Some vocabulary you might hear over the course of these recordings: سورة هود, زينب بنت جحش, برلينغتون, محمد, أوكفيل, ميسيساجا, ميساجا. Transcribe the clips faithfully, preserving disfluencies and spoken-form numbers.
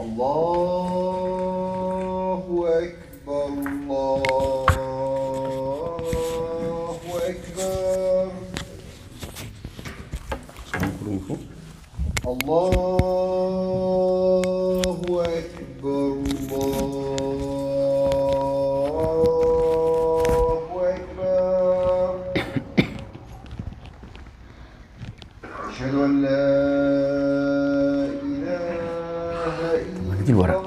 الله أكبر الله أكبر الله أكبر الله أكبر أشهد أن لا دي الورق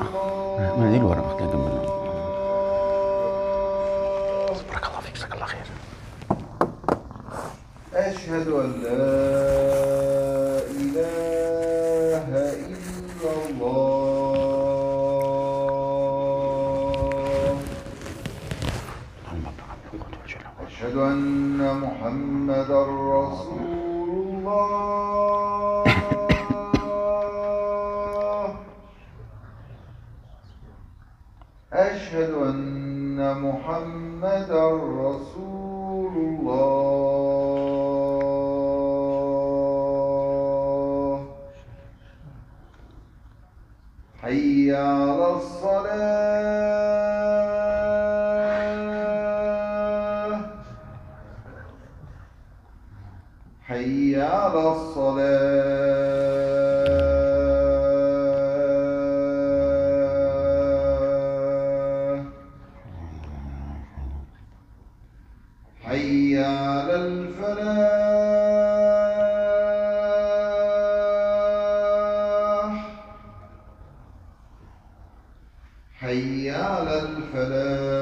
ما دي الورق محتاج منه. بارك الله فيك جزاك الله خير. أشهد أن لا إله إلا الله. أشهد أن محمدا رسول الله. أشهد أن محمدا رسول الله حي على الصلاة حي على الصلاة حي على الفلاح حي على الفلاح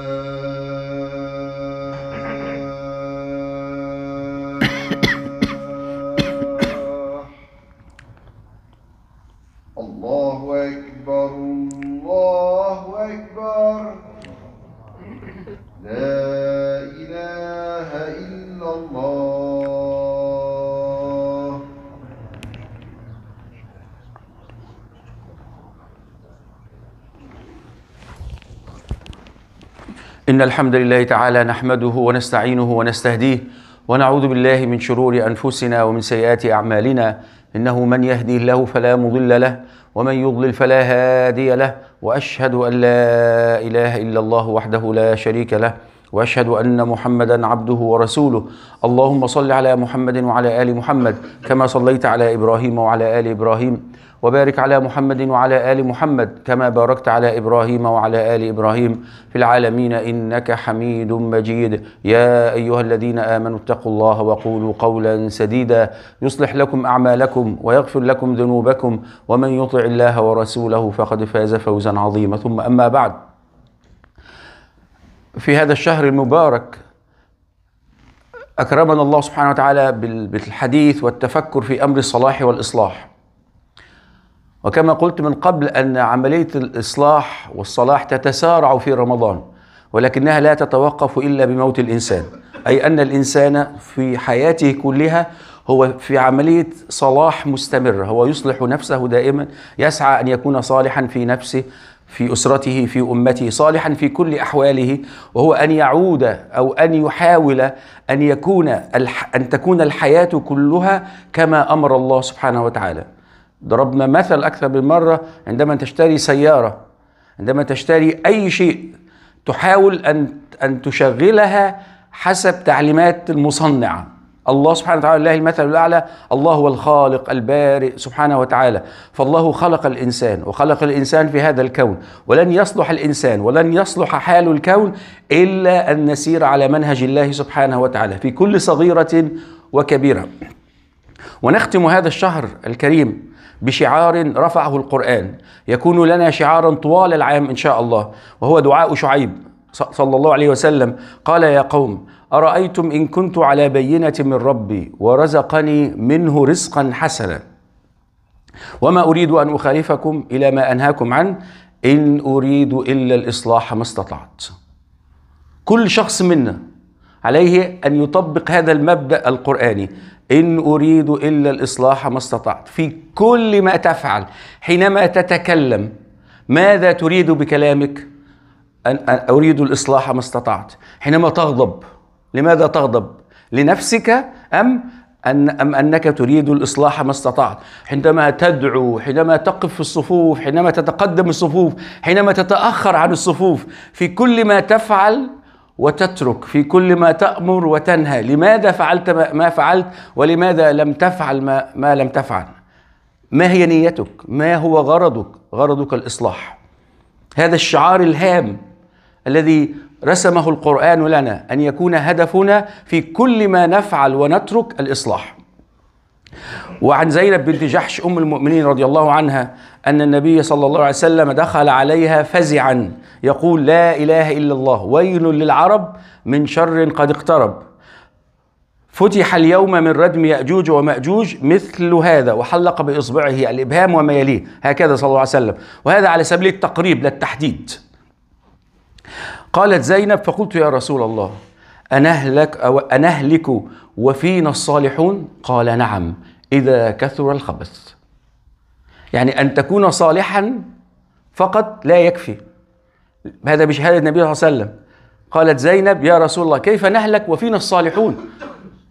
الله أكبر الله أكبر لا الله إن الحمد لله تعالى نحمده ونستعينه ونستهديه ونعوذ بالله من شرور أنفسنا ومن سيئات أعمالنا إنه من يهدي الله فلا مضل له ومن يضلل فلا هادي له وأشهد أن لا إله إلا الله وحده لا شريك له وأشهد أن محمدًا عبده ورسوله اللهم صل على محمد وعلى آل محمد كما صليت على إبراهيم وعلى آل إبراهيم وبارك على محمد وعلى آل محمد كما باركت على إبراهيم وعلى آل إبراهيم في العالمين إنك حميد مجيد يا أيها الذين آمنوا اتقوا الله وقولوا قولا سديدا يصلح لكم أعمالكم ويغفر لكم ذنوبكم ومن يطع الله ورسوله فقد فاز فوزا عظيما ثم أما بعد في هذا الشهر المبارك أكرمنا الله سبحانه وتعالى بالحديث والتفكر في أمر الصلاح والإصلاح وكما قلت من قبل أن عملية الإصلاح والصلاح تتسارع في رمضان ولكنها لا تتوقف إلا بموت الإنسان أي أن الإنسان في حياته كلها هو في عملية صلاح مستمرة هو يصلح نفسه دائما يسعى أن يكون صالحا في نفسه في أسرته في أمته صالحا في كل أحواله وهو أن يعود أو أن يحاول أن يكون أن تكون الحياة كلها كما أمر الله سبحانه وتعالى. ضربنا مثل أكثر من مرة عندما تشتري سيارة عندما تشتري أي شيء تحاول أن أن تشغلها حسب تعليمات المصنع الله سبحانه وتعالى لله المثل الأعلى الله هو الخالق البارئ سبحانه وتعالى فالله خلق الإنسان وخلق الإنسان في هذا الكون ولن يصلح الإنسان ولن يصلح حال الكون إلا أن نسير على منهج الله سبحانه وتعالى في كل صغيرة وكبيرة ونختم هذا الشهر الكريم بشعار رفعه القرآن يكون لنا شعارا طوال العام إن شاء الله وهو دعاء شعيب صلى الله عليه وسلم قال يا قوم أرأيتم إن كنت على بينة من ربي ورزقني منه رزقا حسنا وما أريد أن أخالفكم إلى ما أنهاكم عنه إن أريد إلا الإصلاح ما استطعت كل شخص منا عليه أن يطبق هذا المبدأ القرآني إن أريد إلا الإصلاح ما استطعت في كل ما تفعل حينما تتكلم ماذا تريد بكلامك أن أريد الإصلاح ما استطعت حينما تغضب لماذا تغضب؟ لنفسك أم أن أم أنك تريد الإصلاح ما استطعت. حينما تدعو، حينما تقف في الصفوف، حينما تتقدم الصفوف، حينما تتأخر عن الصفوف، في كل ما تفعل وتترك، في كل ما تأمر وتنهى، لماذا فعلت ما فعلت ولماذا لم تفعل ما, ما لم تفعل؟ ما هي نيتك؟ ما هو غرضك؟ غرضك الإصلاح. هذا الشعار الهام الذي رسمه القرآن لنا، أن يكون هدفنا في كل ما نفعل ونترك الإصلاح. وعن زينب بنت جحش أم المؤمنين رضي الله عنها أن النبي صلى الله عليه وسلم دخل عليها فزعا يقول: لا إله إلا الله، ويل للعرب من شر قد اقترب، فتح اليوم من ردم يأجوج ومأجوج مثل هذا، وحلق بإصبعه الإبهام وما يليه، هكذا صلى الله عليه وسلم، وهذا على سبيل التقريب لا التحديد. قالت زينب: فقلت يا رسول الله، أنهلك أو أنهلك وفينا الصالحون؟ قال: نعم، إذا كثر الخبث. يعني أن تكون صالحا فقط لا يكفي، هذا بشهادة النبي صلى الله عليه وسلم. قالت زينب: يا رسول الله، كيف نهلك وفينا الصالحون؟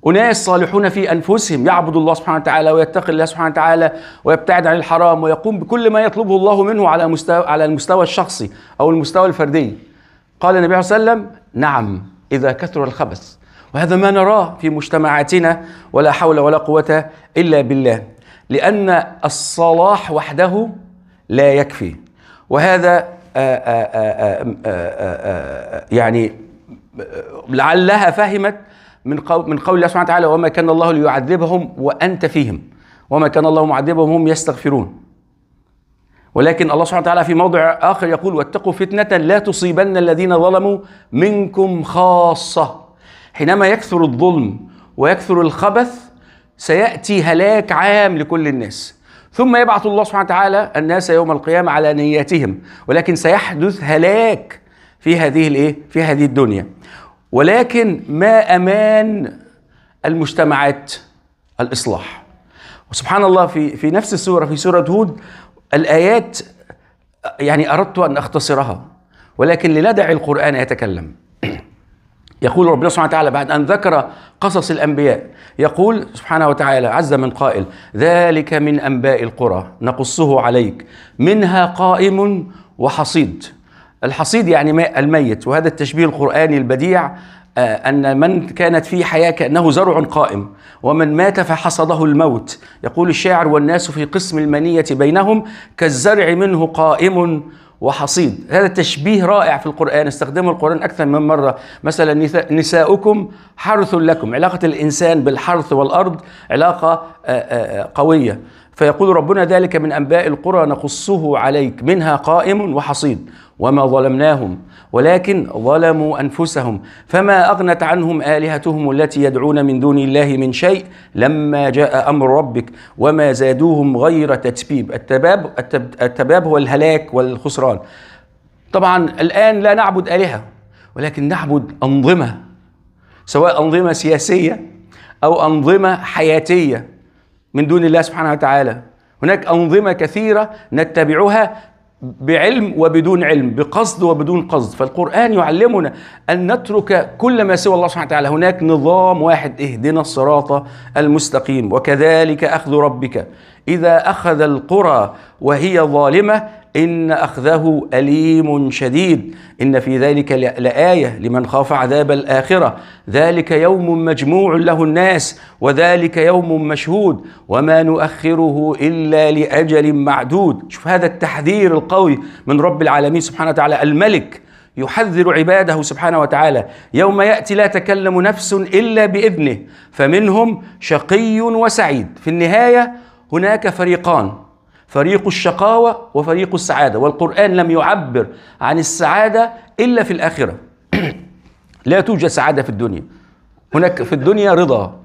أناس صالحون في أنفسهم، يعبد الله سبحانه وتعالى ويتقي الله سبحانه وتعالى ويبتعد عن الحرام ويقوم بكل ما يطلبه الله منه على مستوى على المستوى الشخصي أو المستوى الفردي. قال النبي صلى الله عليه وسلم: نعم، إذا كثر الخبث. وهذا ما نراه في مجتمعاتنا، ولا حول ولا قوة إلا بالله، لأن الصلاح وحده لا يكفي. وهذا آآ آآ آآ آآ يعني لعلها فهمت من قول من قول الله سبحانه وتعالى: وما كان الله ليعذبهم وأنت فيهم وما كان الله معذبهم هم يستغفرون. ولكن الله سبحانه وتعالى في موضع آخر يقول: واتقوا فتنة لا تصيبن الذين ظلموا منكم خاصة. حينما يكثر الظلم ويكثر الخبث سيأتي هلاك عام لكل الناس، ثم يبعث الله سبحانه وتعالى الناس يوم القيامة على نياتهم، ولكن سيحدث هلاك في هذه الايه في هذه الدنيا. ولكن ما أمان المجتمعات؟ الإصلاح. وسبحان الله، في في نفس السورة، في سورة هود، الآيات يعني أردت أن أختصرها، ولكن لندع القرآن يتكلم. يقول ربنا سبحانه وتعالى بعد أن ذكر قصص الأنبياء، يقول سبحانه وتعالى عز من قائل: ذلك من أنباء القرى نقصه عليك، منها قائم وحصيد. الحصيد يعني الميت، وهذا التشبيه القرآني البديع، أن من كانت فيه حياة كأنه زرع قائم، ومن مات فحصده الموت. يقول الشاعر: والناس في قسم المنية بينهم كالزرع منه قائم وحصيد. هذا التشبيه رائع في القرآن، استخدمه القرآن أكثر من مرة. مثلا: نساؤكم حرث لكم. علاقة الإنسان بالحرث والأرض علاقة قوية. فيقول ربنا: ذلك من أنباء القرى نقصه عليك، منها قائم وحصيد، وما ظلمناهم ولكن ظلموا أنفسهم فما أغنت عنهم آلهتهم التي يدعون من دون الله من شيء لما جاء أمر ربك وما زادوهم غير تتبيب. التباب, التباب هو الهلاك والخسران. طبعا الآن لا نعبد آلهة، ولكن نعبد أنظمة، سواء أنظمة سياسية أو أنظمة حياتية من دون الله سبحانه وتعالى. هناك أنظمة كثيرة نتبعها بعلم وبدون علم، بقصد وبدون قصد. فالقرآن يعلمنا أن نترك كل ما سوى الله سبحانه وتعالى. هناك نظام واحد: اهدنا الصراط المستقيم. وكذلك أخذ ربك إذا أخذ القرى وهي ظالمة إن أخذه أليم شديد، إن في ذلك لآية لمن خاف عذاب الآخرة، ذلك يوم مجموع له الناس وذلك يوم مشهود وما نؤخره إلا لأجل معدود. شوف هذا التحذير القوي من رب العالمين سبحانه وتعالى، الملك يحذر عباده سبحانه وتعالى: يوم يأتي لا تكلم نفس إلا بإذنه فمنهم شقي وسعيد. في النهاية هناك فريقان: فريق الشقاوة وفريق السعادة. والقرآن لم يعبر عن السعادة إلا في الآخرة. لا توجد سعادة في الدنيا. هناك في الدنيا رضا،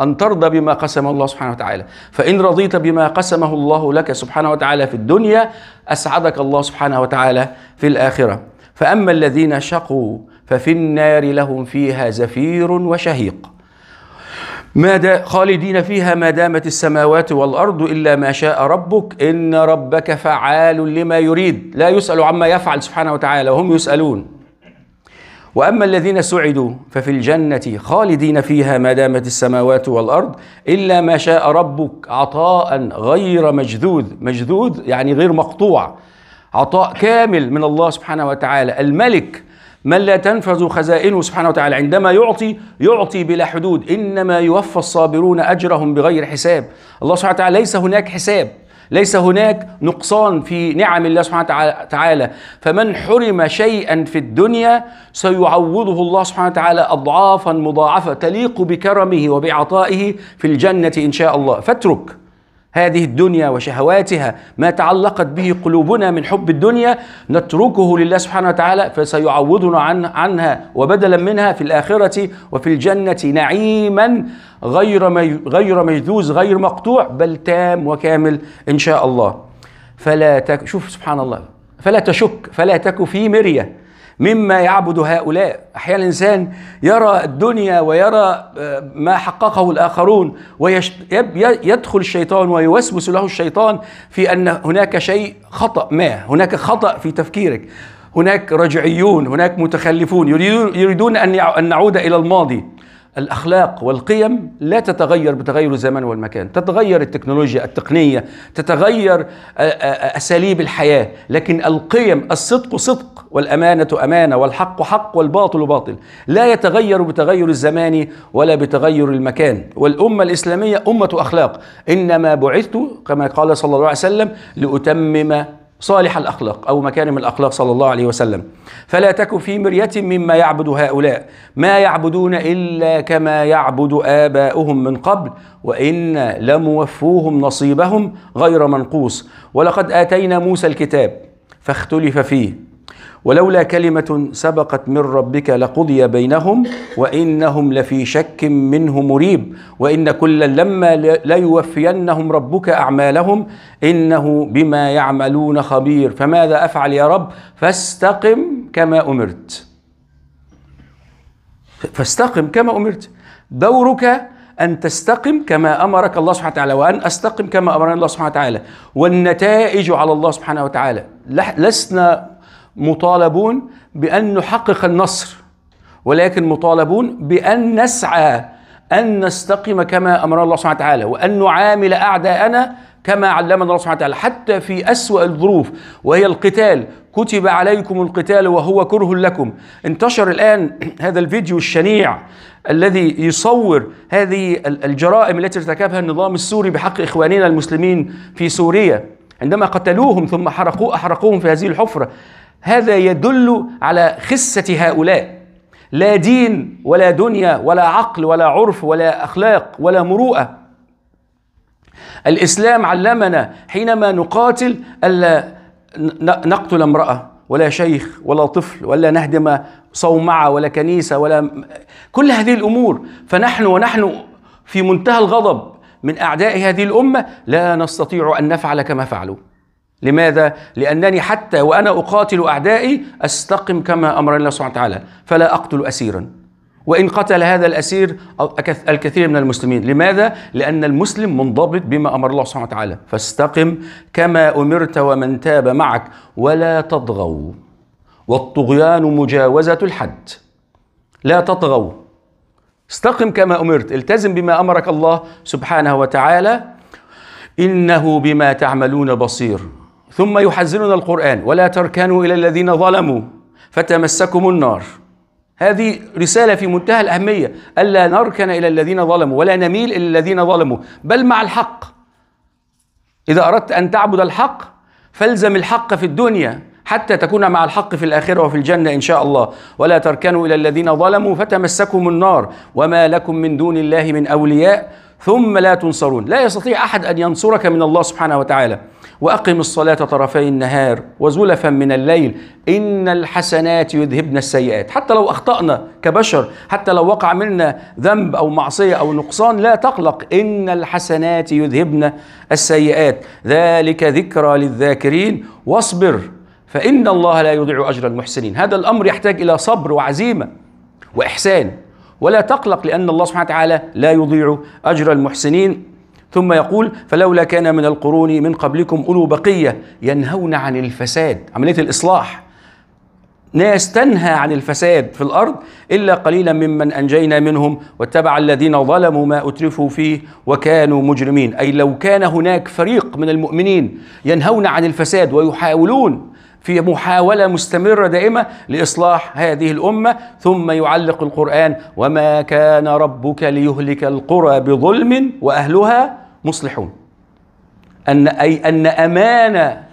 أن ترضى بما قسم الله سبحانه وتعالى، فإن رضيت بما قسمه الله لك سبحانه وتعالى في الدنيا أسعدك الله سبحانه وتعالى في الآخرة. فأما الذين شقوا ففي النار لهم فيها زفير وشهيق ماذا خالدين فيها ما دامت السماوات والأرض إلا ما شاء ربك إن ربك فعال لما يريد. لا يسأل عما يفعل سبحانه وتعالى وهم يسألون. وأما الذين سعدوا ففي الجنة خالدين فيها ما دامت السماوات والأرض إلا ما شاء ربك عطاء غير مجذوذ. مجذوذ يعني غير مقطوع، عطاء كامل من الله سبحانه وتعالى. الملك من لا تنفذ خزائنه سبحانه وتعالى، عندما يعطي يعطي بلا حدود. إنما يوفى الصابرون أجرهم بغير حساب. الله سبحانه وتعالى ليس هناك حساب، ليس هناك نقصان في نعم الله سبحانه وتعالى. فمن حرم شيئا في الدنيا سيعوضه الله سبحانه وتعالى أضعافا مضاعفة تليق بكرمه وبعطائه في الجنة إن شاء الله. فاترك هذه الدنيا وشهواتها، ما تعلقت به قلوبنا من حب الدنيا نتركه لله سبحانه وتعالى، فسيعوضنا عن عنها وبدلا منها في الآخرة وفي الجنة نعيما غير غير مجذوذ، غير مقطوع، بل تام وكامل إن شاء الله. فلا تك شوف سبحان الله، فلا تشك، فلا تك في مرية مما يعبد هؤلاء. أحيانا الإنسان يرى الدنيا ويرى ما حققه الآخرون ويدخل الشيطان ويوسوس له الشيطان في أن هناك شيء خطأ، ما هناك خطأ في تفكيرك، هناك رجعيون، هناك متخلفون يريدون أن نعود إلى الماضي. الأخلاق والقيم لا تتغير بتغير الزمان والمكان، تتغير التكنولوجيا، التقنية، تتغير أساليب الحياة، لكن القيم، الصدق صدق، والأمانة أمانة، والحق حق، والباطل باطل، لا يتغير بتغير الزمان ولا بتغير المكان. والأمة الإسلامية أمة أخلاق، إنما بعثت كما قال صلى الله عليه وسلم لأتمم صالح الأخلاق أو مكارم الأخلاق صلى الله عليه وسلم. فلا تكن في مرية مما يعبد هؤلاء، ما يعبدون إلا كما يعبد آباؤهم من قبل وإن لموفوهم نصيبهم غير منقوص. ولقد آتينا موسى الكتاب فاختلف فيه ولولا كلمة سبقت من ربك لقضي بينهم وإنهم لفي شك منه مريب وإن كلا لما ليوفينهم ربك أعمالهم إنه بما يعملون خبير. فماذا أفعل يا رب؟ فاستقم كما أمرت، فاستقم كما أمرت. دورك أن تستقم كما أمرك الله سبحانه وتعالى، وأن أستقم كما أمرني الله سبحانه وتعالى، والنتائج على الله سبحانه وتعالى. لسنا مطالبون بأن نحقق النصر، ولكن مطالبون بأن نسعى أن نستقيم كما أمرنا الله سبحانه وتعالى، وأن نعامل أعداءنا كما علمنا الله سبحانه وتعالى حتى في أسوأ الظروف، وهي القتال. كتب عليكم القتال وهو كره لكم. انتشر الآن هذا الفيديو الشنيع الذي يصور هذه الجرائم التي ارتكبها النظام السوري بحق إخواننا المسلمين في سوريا عندما قتلوهم ثم حرقوا أحرقوهم في هذه الحفرة. هذا يدل على خسة هؤلاء، لا دين ولا دنيا ولا عقل ولا عرف ولا أخلاق ولا مروءة. الإسلام علمنا حينما نقاتل ألا نقتل امرأة ولا شيخ ولا طفل ولا نهدم صومعة ولا كنيسة ولا كل هذه الأمور. فنحن ونحن في منتهى الغضب من أعداء هذه الأمة لا نستطيع أن نفعل كما فعلوا. لماذا؟ لأنني حتى وأنا أقاتل أعدائي أستقم كما أمر الله سبحانه وتعالى، فلا أقتل أسيرا وإن قتل هذا الأسير الكثير من المسلمين. لماذا؟ لأن المسلم منضبط بما أمر الله سبحانه وتعالى. فاستقم كما أمرت ومن تاب معك ولا تطغوا والطغيان مجاوزة الحد. لا تطغوا، استقم كما أمرت، التزم بما أمرك الله سبحانه وتعالى، إنه بما تعملون بصير. ثم يحذرنا القرآن ولا تركنوا إلى الذين ظلموا فتمسكم النار. هذه رسالة في منتهى الأهمية، ألا نركن إلى الذين ظلموا ولا نميل إلى الذين ظلموا، بل مع الحق. إذا أردت أن تعبد الحق فالزم الحق في الدنيا حتى تكون مع الحق في الآخرة وفي الجنة إن شاء الله. ولا تركنوا إلى الذين ظلموا فتمسكم النار وما لكم من دون الله من أولياء ثم لا تنصرون. لا يستطيع أحد أن ينصرك من الله سبحانه وتعالى. وأقم الصلاة طرفي النهار وزلفا من الليل إن الحسنات يذهبن السيئات. حتى لو أخطأنا كبشر، حتى لو وقع منا ذنب أو معصية أو نقصان، لا تقلق، إن الحسنات يذهبن السيئات، ذلك ذكرى للذاكرين واصبر فإن الله لا يضيع أجر المحسنين. هذا الأمر يحتاج إلى صبر وعزيمة وإحسان، ولا تقلق لأن الله سبحانه وتعالى لا يضيع أجر المحسنين. ثم يقول فلولا كان من القرون من قبلكم أولو بقية ينهون عن الفساد، عملية الإصلاح، ناس تنهى عن الفساد في الأرض إلا قليلا ممن أنجينا منهم واتبع الذين ظلموا ما أترفوا فيه وكانوا مجرمين. أي لو كان هناك فريق من المؤمنين ينهون عن الفساد ويحاولون في محاولة مستمرة دائمة لإصلاح هذه الأمة. ثم يعلق القرآن: وما كان ربك ليهلك القرى بظلم وأهلها مصلحون. أن أي أن أمانة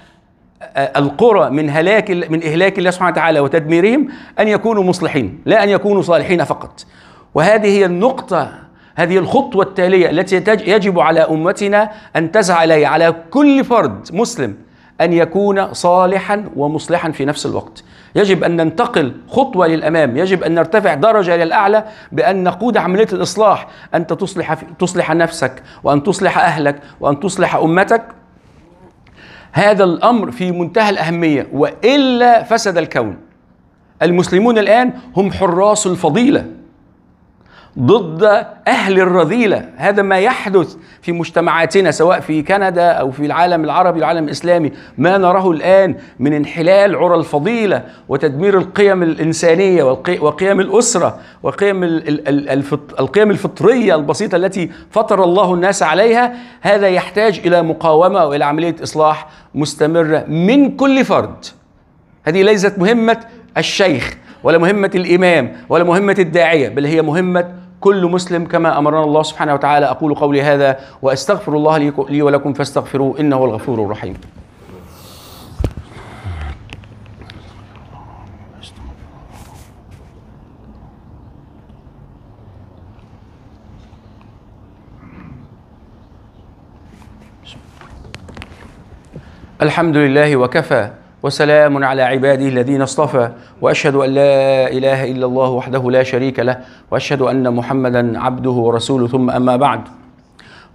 القرى من هلاك من إهلاك الله سبحانه وتعالى وتدميرهم أن يكونوا مصلحين، لا أن يكونوا صالحين فقط. وهذه هي النقطة، هذه الخطوة التالية التي يجب على أمتنا أن تسعى إليها، على كل فرد مسلم أن يكون صالحا ومصلحا في نفس الوقت. يجب أن ننتقل خطوة للأمام، يجب أن نرتفع درجة للأعلى بأن نقود عملية الإصلاح. أنت تصلح تصلح نفسك، وأن تصلح أهلك، وأن تصلح أمتك. هذا الأمر في منتهى الأهمية، وإلا فسد الكون. المسلمون الآن هم حراس الفضيلة ضد أهل الرذيلة. هذا ما يحدث في مجتمعاتنا سواء في كندا أو في العالم العربي والعالم الإسلامي، ما نراه الآن من انحلال عرى الفضيلة وتدمير القيم الإنسانية وقيم الأسرة وقيم القيم الفطرية البسيطة التي فطر الله الناس عليها. هذا يحتاج إلى مقاومة وإلى عملية إصلاح مستمرة من كل فرد. هذه ليست مهمة الشيخ ولا مهمة الإمام ولا مهمة الداعية، بل هي مهمة كل مسلم كما أمرنا الله سبحانه وتعالى. أقول قولي هذا وأستغفر الله لي ولكم فاستغفروه إنه الغفور الرحيم. الحمد لله وكفى وسلام على عباده الذين اصطفى، وأشهد أن لا إله إلا الله وحده لا شريك له، وأشهد أن محمدا عبده ورسوله. ثم أما بعد،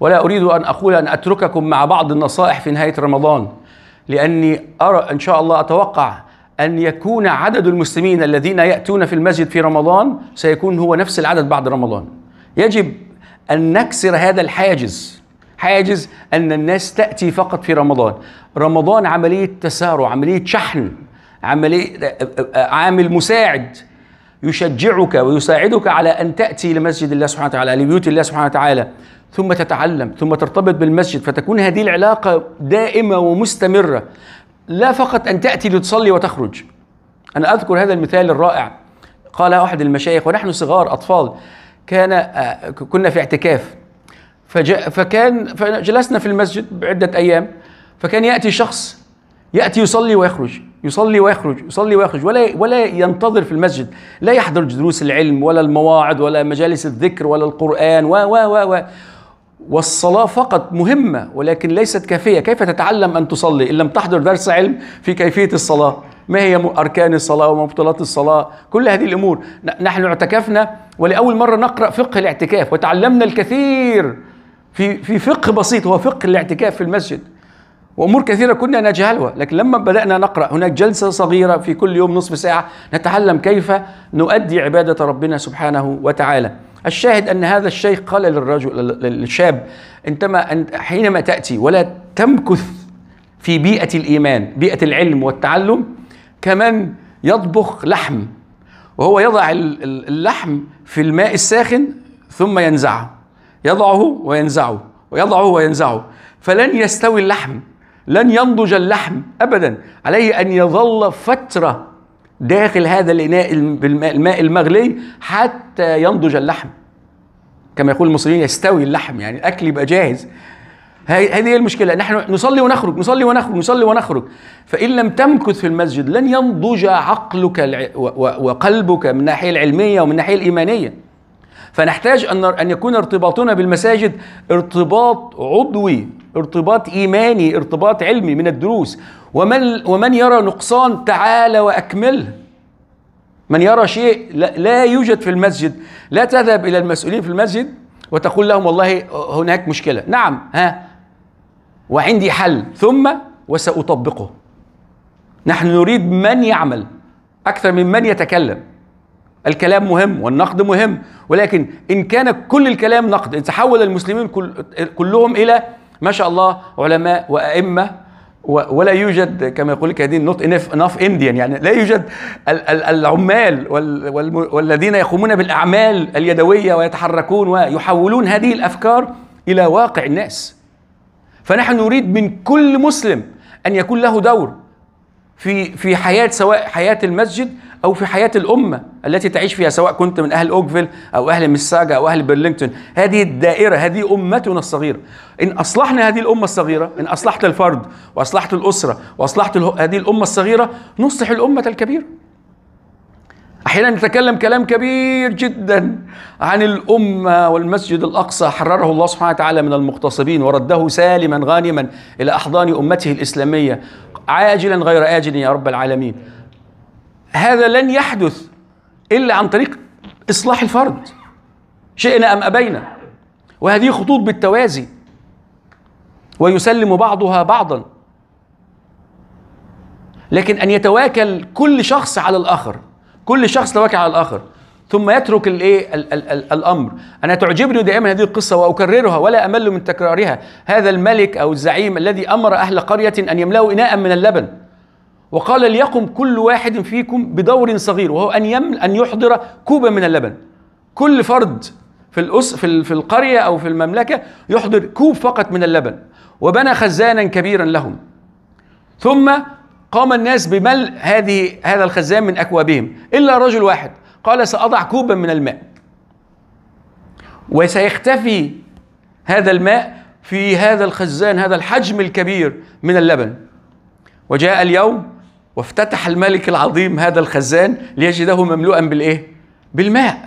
ولا أريد أن أقول أن أترككم مع بعض النصائح في نهاية رمضان، لأني أرى إن شاء الله أتوقع أن يكون عدد المسلمين الذين يأتون في المسجد في رمضان سيكون هو نفس العدد بعد رمضان. يجب أن نكسر هذا الحاجز، حاجز أن الناس تأتي فقط في رمضان. رمضان عملية تسارع، عملية شحن، عملية عامل مساعد يشجعك ويساعدك على أن تأتي لمسجد الله سبحانه وتعالى، لبيوت الله سبحانه وتعالى، ثم تتعلم، ثم ترتبط بالمسجد، فتكون هذه العلاقة دائمة ومستمرة، لا فقط أن تأتي لتصلي وتخرج. أنا أذكر هذا المثال الرائع قال أحد المشايخ ونحن صغار أطفال، كان كنا في اعتكاف، فكان فجلسنا في المسجد بعدة أيام، فكان يأتي شخص يأتي يصلي ويخرج، يصلي ويخرج، يصلي ويخرج، ولا ولا ينتظر في المسجد، لا يحضر دروس العلم ولا المواعظ ولا مجالس الذكر ولا القرآن و و و والصلاة فقط مهمة ولكن ليست كافية. كيف تتعلم أن تصلي إن لم تحضر درس علم في كيفية الصلاة؟ ما هي أركان الصلاة ومبطلات الصلاة؟ كل هذه الأمور. نحن اعتكفنا ولأول مرة نقرأ فقه الاعتكاف، وتعلمنا الكثير في في فقه بسيط هو فقه الاعتكاف في المسجد، وأمور كثيرة كنا نجهلها. لكن لما بدأنا نقرأ، هناك جلسة صغيرة في كل يوم نصف ساعة نتعلم كيف نؤدي عبادة ربنا سبحانه وتعالى. الشاهد أن هذا الشيخ قال للرجل للشاب: أنتما حينما تأتي ولا تمكث في بيئة الإيمان، بيئة العلم والتعلم، كمن يطبخ لحم وهو يضع اللحم في الماء الساخن ثم ينزعه، يضعه وينزعه ويضعه وينزعه، فلن يستوي اللحم، لن ينضج اللحم أبدا، عليه أن يظل فترة داخل هذا الإناء بالماء المغلي حتى ينضج اللحم. كما يقول المصريين يستوي اللحم، يعني الأكل يبقى جاهز. هذه هي المشكلة، نحن نصلي ونخرج، نصلي ونخرج، نصلي ونخرج. فإن لم تمكث في المسجد لن ينضج عقلك وقلبك من الناحية العلمية ومن الناحية الإيمانية. فنحتاج أن أن يكون ارتباطنا بالمساجد ارتباط عضوي، ارتباط إيماني، ارتباط علمي من الدروس. ومن ومن يرى نقصان تعال وأكمله. من يرى شيء لا يوجد في المسجد، لا تذهب إلى المسؤولين في المسجد وتقول لهم والله هناك مشكلة، نعم ها وعندي حل ثم وسأطبقه. نحن نريد من يعمل أكثر من من يتكلم. الكلام مهم والنقد مهم، ولكن إن كان كل الكلام نقد، إن تحول المسلمين كل كلهم إلى ما شاء الله علماء وأئمة ولا يوجد كما يقول لك هدين not enough, enough Indian، يعني لا يوجد العمال والذين يقومون بالأعمال اليدوية ويتحركون ويحولون هذه الأفكار إلى واقع الناس. فنحن نريد من كل مسلم أن يكون له دور في في حياة، سواء حياة المسجد أو في حياة الأمة التي تعيش فيها، سواء كنت من أهل أوكفيل أو أهل ميساجا أو أهل برلينغتون. هذه الدائرة، هذه أمتنا الصغيرة. إن أصلحنا هذه الأمة الصغيرة، إن أصلحت الفرد وأصلحت الأسرة وأصلحت هذه الأمة الصغيرة، نصلح الأمة الكبيرة. أحيانا نتكلم كلام كبير جدا عن الأمة والمسجد الأقصى، حرره الله سبحانه وتعالى من المغتصبين ورده سالما غانما إلى أحضان أمته الإسلامية عاجلا غير آجل يا رب العالمين. هذا لن يحدث إلا عن طريق إصلاح الفرد، شئنا أم أبينا. وهذه خطوط بالتوازي ويسلم بعضها بعضا، لكن أن يتواكل كل شخص على الآخر، كل شخص يتواكل على الآخر ثم يترك الايه الامر. انا تعجبني دائما هذه القصه واكررها ولا امل من تكرارها. هذا الملك او الزعيم الذي امر اهل قريه ان يملأوا اناء من اللبن، وقال ليقم كل واحد فيكم بدور صغير، وهو ان يمل ان يحضر كوبا من اللبن. كل فرد في الأس في, في القريه او في المملكه يحضر كوب فقط من اللبن، وبنى خزانا كبيرا لهم. ثم قام الناس بملء هذه هذا الخزان من اكوابهم، الا رجل واحد قال سأضع كوبا من الماء، وسيختفي هذا الماء في هذا الخزان، هذا الحجم الكبير من اللبن. وجاء اليوم وافتتح الملك العظيم هذا الخزان ليجده مملوءا بالإيه؟ بالماء.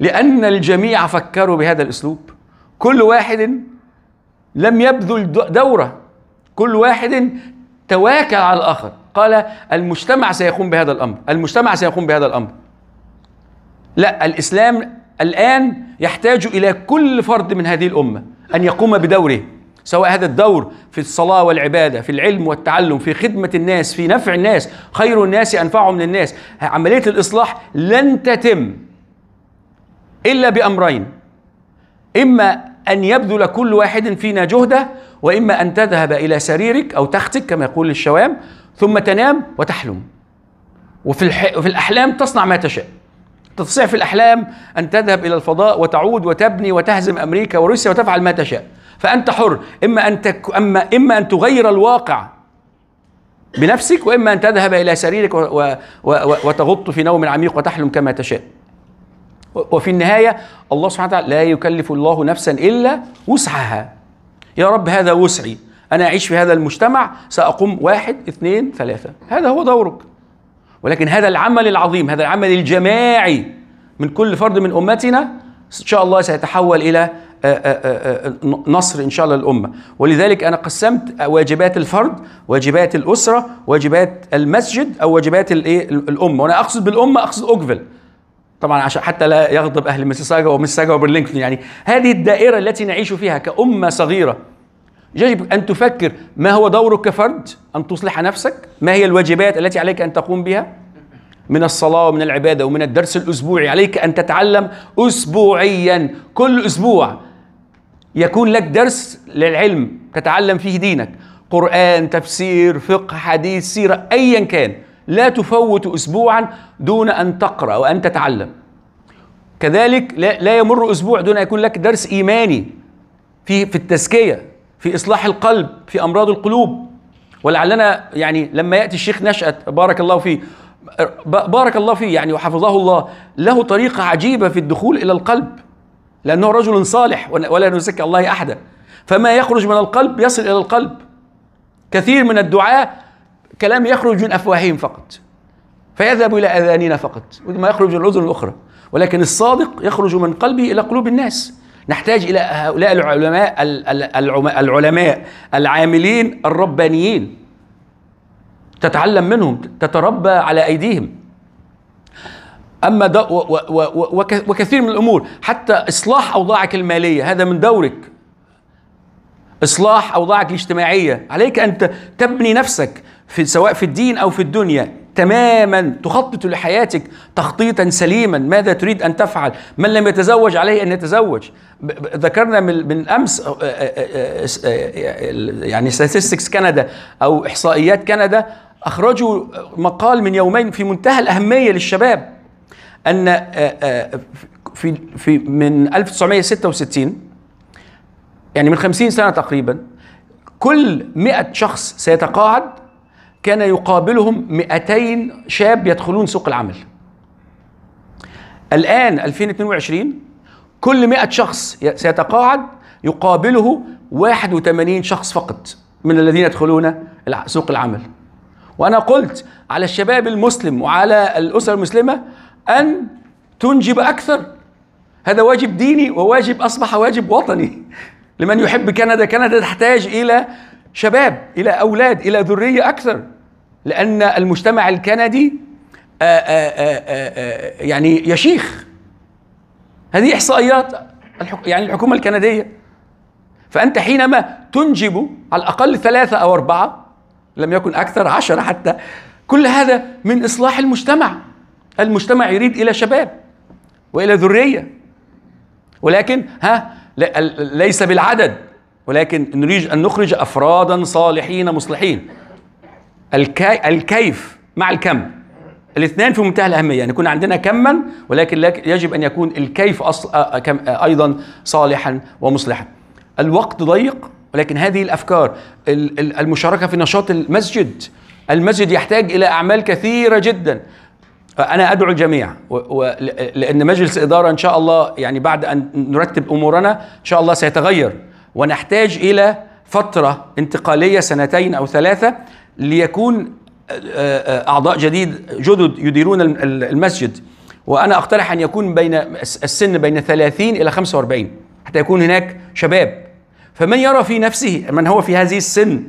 لأن الجميع فكروا بهذا الأسلوب، كل واحد لم يبذل دوره، كل واحد تواكل على الآخر، قال المجتمع سيقوم بهذا الأمر، المجتمع سيقوم بهذا الأمر. لا، الإسلام الآن يحتاج إلى كل فرد من هذه الأمة أن يقوم بدوره، سواء هذا الدور في الصلاة والعبادة، في العلم والتعلم، في خدمة الناس، في نفع الناس. خير الناس أنفعهم للناس. عملية الإصلاح لن تتم إلا بأمرين: إما أن يبذل كل واحد فينا جهده، وإما أن تذهب إلى سريرك أو تختك كما يقول الشوام ثم تنام وتحلم، وفي الح... وفي الأحلام تصنع ما تشاء. تستطيع في الأحلام أن تذهب إلى الفضاء وتعود وتبني وتهزم أمريكا وروسيا وتفعل ما تشاء، فأنت حر. إما أن تك... أما... إما أن تغير الواقع بنفسك، وإما أن تذهب إلى سريرك و... و... و... وتغط في نوم عميق وتحلم كما تشاء. و... وفي النهاية الله سبحانه وتعالى لا يكلف الله نفسا إلا وسعها. يا رب هذا وسعي، أنا أعيش في هذا المجتمع، سأقوم واحد اثنين ثلاثة، هذا هو دورك. ولكن هذا العمل العظيم، هذا العمل الجماعي من كل فرد من أمتنا، إن شاء الله سيتحول إلى نصر إن شاء الله الأمة. ولذلك أنا قسمت واجبات الفرد، واجبات الأسرة، واجبات المسجد، أو واجبات الأمة. وأنا أقصد بالأمة أقصد أوكفيل طبعا، عشان حتى لا يغضب أهل ميسيساجا وميسيساجا وبرلينغتون. يعني هذه الدائرة التي نعيش فيها كأمة صغيرة، يجب أن تفكر ما هو دورك كفرد أن تصلح نفسك، ما هي الواجبات التي عليك أن تقوم بها من الصلاة ومن العبادة ومن الدرس الأسبوعي. عليك أن تتعلم أسبوعيا، كل أسبوع يكون لك درس للعلم تتعلم فيه دينك، قرآن، تفسير، فقه، حديث، سيرة، أيا كان. لا تفوت أسبوعا دون أن تقرأ وأن تتعلم. كذلك لا يمر أسبوع دون أن يكون لك درس إيماني في في التزكية، في إصلاح القلب، في أمراض القلوب. ولعلنا يعني لما يأتي الشيخ نشأت بارك الله فيه، بارك الله فيه يعني وحفظه الله، له طريقة عجيبة في الدخول إلى القلب، لأنه رجل صالح ولا نزكي الله أحدا، فما يخرج من القلب يصل إلى القلب. كثير من الدعاء كلام يخرج من أفواههم فقط، فيذهب إلى أذاننا فقط، وما يخرج من الأذن الأخرى. ولكن الصادق يخرج من قلبه إلى قلوب الناس. نحتاج إلى هؤلاء العلماء العلماء العاملين الربانيين، تتعلم منهم، تتربى على أيديهم. أما وكثير من الأمور، حتى إصلاح أوضاعك المالية هذا من دورك، إصلاح أوضاعك الاجتماعية. عليك أن تبني نفسك في سواء في الدين أو في الدنيا تماما، تخطط لحياتك تخطيطا سليما. ماذا تريد أن تفعل؟ من لم يتزوج عليه أن يتزوج. ذكرنا من من أمس يعني ستاتستكس كندا أو إحصائيات كندا أخرجوا مقال من يومين في منتهى الأهمية للشباب، أن في في من ألف وتسعمائة وستة وستين يعني من خمسين سنة تقريبا، كل مئة شخص سيتقاعد كان يقابلهم مئتين شاب يدخلون سوق العمل. الآن ألفين واثنين وعشرين كل مئة شخص سيتقاعد يقابله واحد وثمانين شخص فقط من الذين يدخلون سوق العمل. وأنا قلت على الشباب المسلم وعلى الأسر المسلمة أن تنجب أكثر، هذا واجب ديني وواجب أصبح واجب وطني. لمن يحب كندا، كندا تحتاج إلى شباب، إلى أولاد، إلى ذرية أكثر، لأن المجتمع الكندي آآ آآ آآ يعني يشيخ. هذه إحصائيات يعني الحكومة الكندية. فأنت حينما تنجب على الأقل ثلاثة أو أربعة، لم يكن أكثر، عشرة حتى، كل هذا من إصلاح المجتمع. المجتمع يريد إلى شباب وإلى ذرية، ولكن ها ليس بالعدد، ولكن نريد أن نخرج أفرادا صالحين مصلحين. الكي... الكيف مع الكم، الاثنان في منتهى الأهمية، أن يكون عندنا كما ولكن يجب أن يكون الكيف أصل... أيضا صالحا ومصلحا. الوقت ضيق، ولكن هذه الأفكار، المشاركة في نشاط المسجد، المسجد يحتاج إلى أعمال كثيرة جدا. أنا أدعو الجميع، لأن مجلس إدارة إن شاء الله يعني بعد أن نرتب أمورنا إن شاء الله سيتغير، ونحتاج إلى فترة انتقالية سنتين أو ثلاثة ليكون أعضاء جديد جدد يديرون المسجد. وأنا أقترح أن يكون بين السن بين ثلاثين إلى خمسة وأربعين حتى يكون هناك شباب. فمن يرى في نفسه، من هو في هذه السن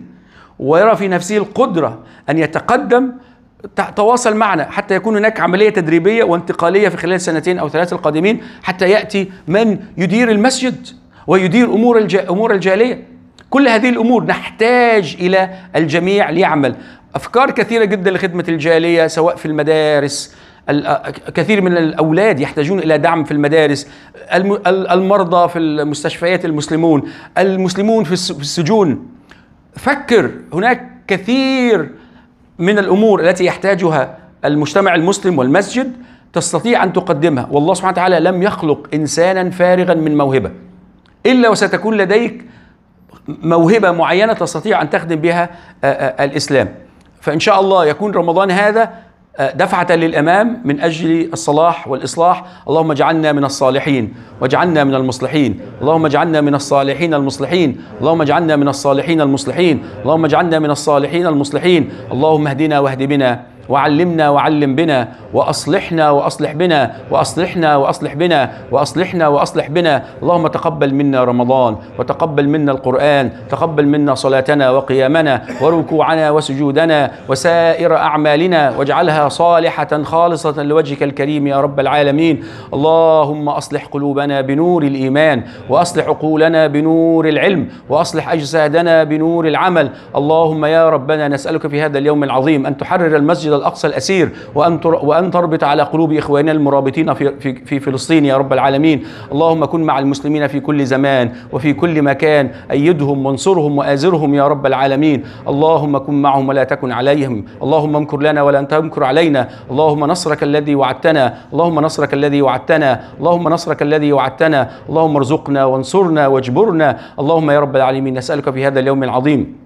ويرى في نفسه القدرة أن يتقدم، تواصل معنا حتى يكون هناك عملية تدريبية وانتقالية في خلال سنتين أو ثلاثة القادمين، حتى يأتي من يدير المسجد ويدير أمور الأمور الجالية. كل هذه الأمور نحتاج إلى الجميع ليعمل. أفكار كثيرة جدا لخدمة الجالية، سواء في المدارس، كثير من الأولاد يحتاجون إلى دعم في المدارس، المرضى في المستشفيات، المسلمون المسلمون في السجون. فكر، هناك كثير من الأمور التي يحتاجها المجتمع المسلم والمسجد تستطيع أن تقدمها. والله سبحانه وتعالى لم يخلق إنسانا فارغا من موهبة، إلا وستكون لديك موهبة معينة تستطيع أن تخدم بها الإسلام. فإن شاء الله يكون رمضان هذا دفعة للأمام من أجل الصلاح والإصلاح. اللهم اجعلنا من الصالحين واجعلنا من المصلحين، اللهم اجعلنا من الصالحين المصلحين، اللهم اجعلنا من الصالحين المصلحين، اللهم اجعلنا من الصالحين المصلحين. اللهم اهدنا واهد بنا، وعلمنا وعلم بنا، وأصلحنا وأصلح بنا، وأصلحنا وأصلح بنا، وأصلحنا وأصلح بنا. اللهم تقبل منا رمضان، وتقبل منا القرآن، تقبل منا صلاتنا وقيامنا وركوعنا وسجودنا وسائر أعمالنا، واجعلها صالحة خالصة لوجهك الكريم يا رب العالمين. اللهم أصلح قلوبنا بنور الإيمان، وأصلح عقولنا بنور العلم، وأصلح أجسادنا بنور العمل. اللهم يا ربنا نسألك في هذا اليوم العظيم أن تحرر المسجد الأقصى الأسير، وأن وأن تربط على قلوب إخواننا المرابطين في في في فلسطين يا رب العالمين. اللهم كن مع المسلمين في كل زمان وفي كل مكان، أيدهم وانصرهم وآزرهم يا رب العالمين. اللهم كن معهم ولا تكن عليهم، اللهم امكر لنا ولا تمكر علينا، اللهم نصرك الذي وعدتنا، اللهم نصرك الذي وعدتنا، اللهم نصرك الذي وعدتنا، اللهم ارزقنا وانصرنا واجبرنا. اللهم يا رب العالمين نسألك في هذا اليوم العظيم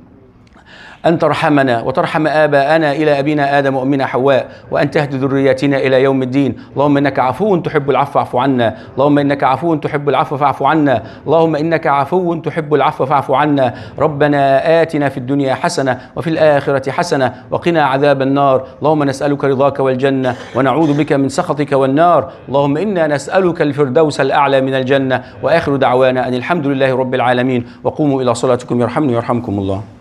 أن ترحمنا وترحم آباءنا إلى أبينا آدم وأمنا حواء، وأن تهدي ذرياتنا إلى يوم الدين. اللهم إنك عفو تحب العفو فاعف عنا، اللهم إنك عفو تحب العفو فاعف عنا، اللهم إنك عفو تحب العفو فاعف عنا. ربنا آتنا في الدنيا حسنة وفي الآخرة حسنة وقنا عذاب النار. اللهم نسألك رضاك والجنة، ونعوذ بك من سخطك والنار. اللهم إنا نسألك الفردوس الأعلى من الجنة. وآخر دعوانا أن الحمد لله رب العالمين، وقوموا إلى صلاتكم يرحمني ويرحمكم الله.